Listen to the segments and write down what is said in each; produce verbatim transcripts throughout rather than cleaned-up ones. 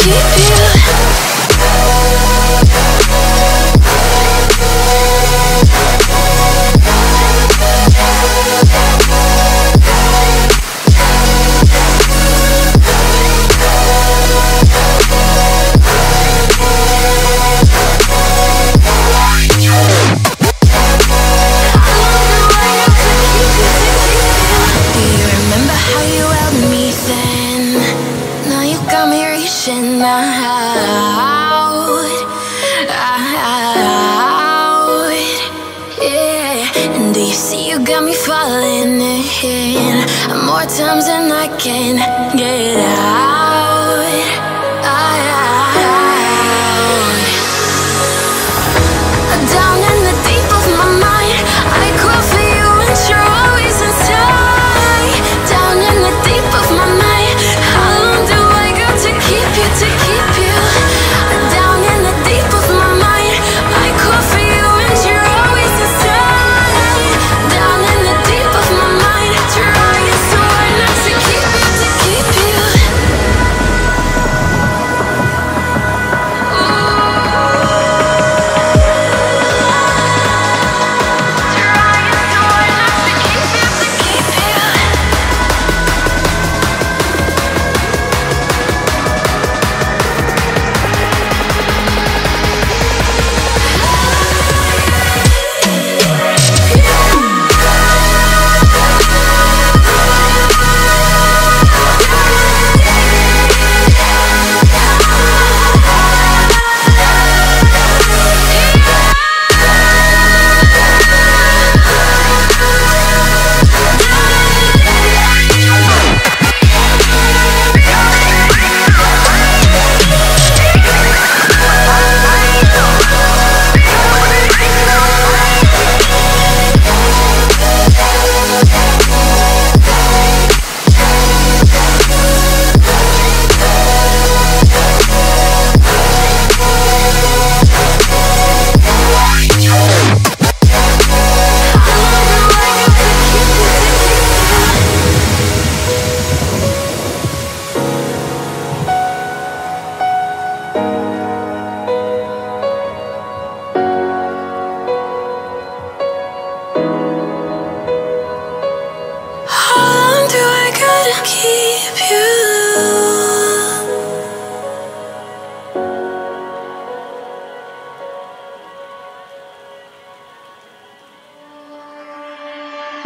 keep you. More times than I can get out, out. Down in the deep of my mind, I call for you and you're always inside. Down in the deep of my mind, how long do I got to keep you, to keep you? Down in the deep of my mind, I call for you and you're always inside. Down in the deep of my mind, trying so hard not to keep you, to keep you.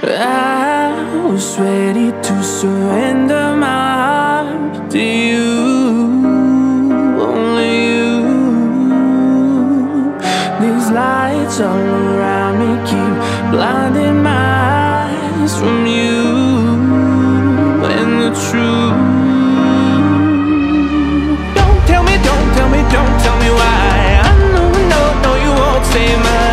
I was ready to surrender my heart to you, only you. These lights all around me keep blinding my eyes from you and the truth. Don't tell me, don't tell me, don't tell me why. I know, no, no, you won't save my life.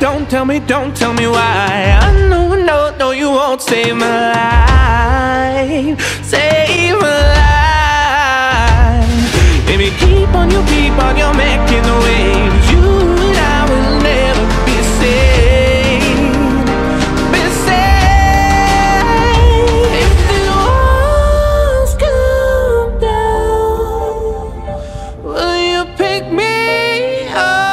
Don't tell me, don't tell me why. I know, no, no, you won't save my life. Save my life. Baby, keep on, you keep on, you're making the waves. You and I will never be saved. Be saved. If the walls come down, will you pick me up?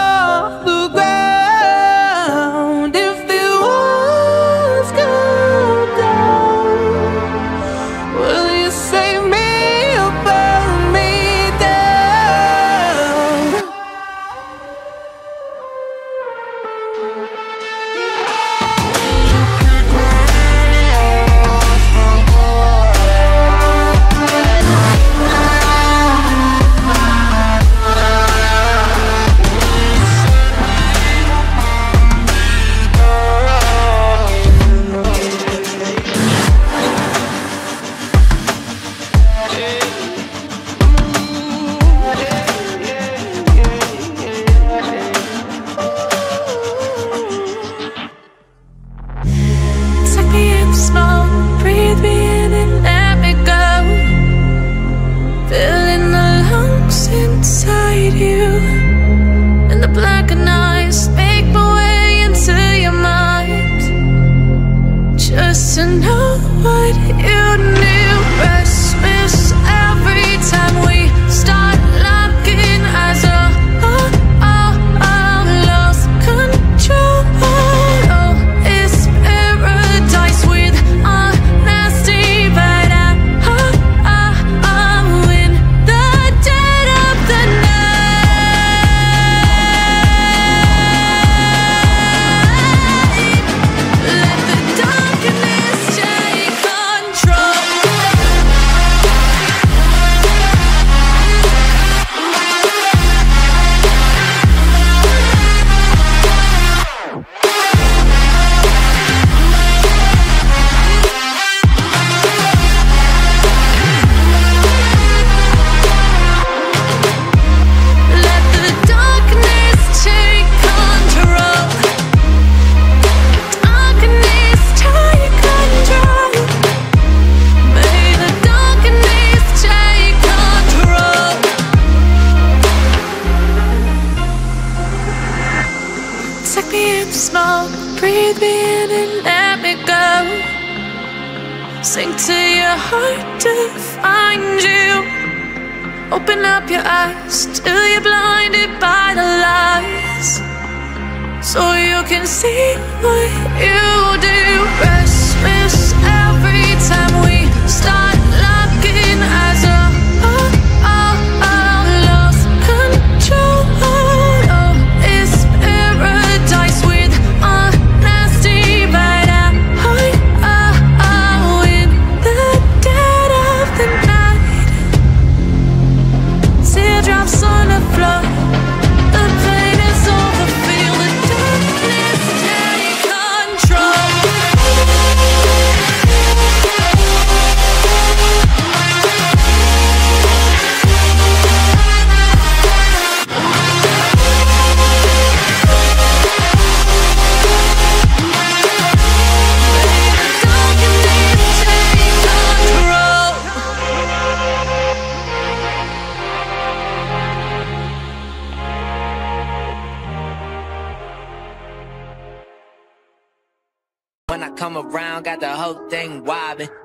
Smoke, breathe me in and let me go. Sink to your heart to find you. Open up your eyes till you're blinded by the lies, so you can see what you do. Restless every time we start looking as a around, got the whole thing wobbin'.